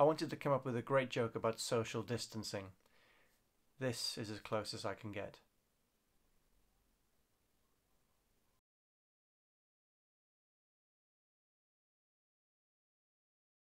I wanted to come up with a great joke about social distancing. This is as close as I can get.